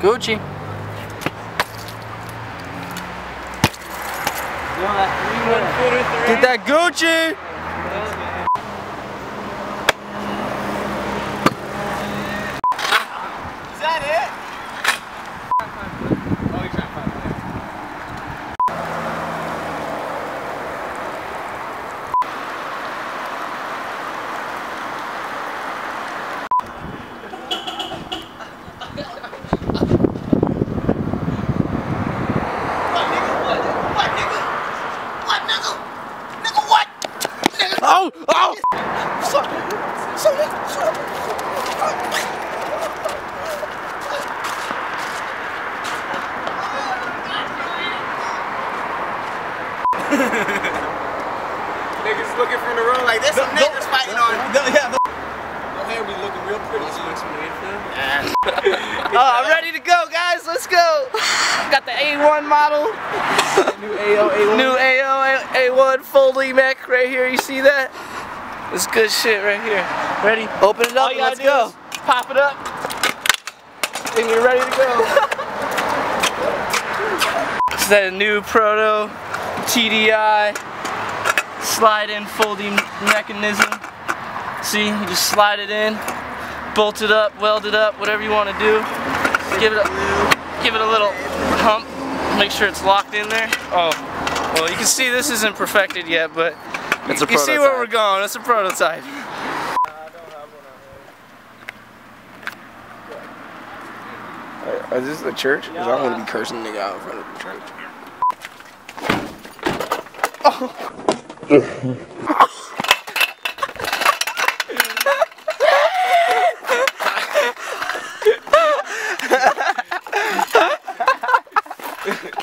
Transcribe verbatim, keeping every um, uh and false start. Gucci. Get that Gucci! Is that it? Oh, you're trying to find oh! Oh! Sorry! Sorry! Sorry! Niggas looking from the room like this, some niggas fighting on it. No, yeah, no. Your hair be looking real pretty. Yeah. uh, I'm ready to go, guys. Let's go. Got the A one model. New A O A one. New A O A one Foley Mac right here. You see that? It's good shit right here. Ready? Open it up and let's go. Pop it up. And you're ready to go. It's that new Proto T D I slide in folding mechanism. See? You just slide it in. Bolt it up, weld it up, whatever you want to do. Just give it a, give it a little hump. Make sure it's locked in there. Oh, well, you can see this isn't perfected yet, but it's you, a you see where we're going. It's a prototype. I don't have one out here. Is this the church? Because no, I don't want to be cursing the nigga out in front of the church. Oh.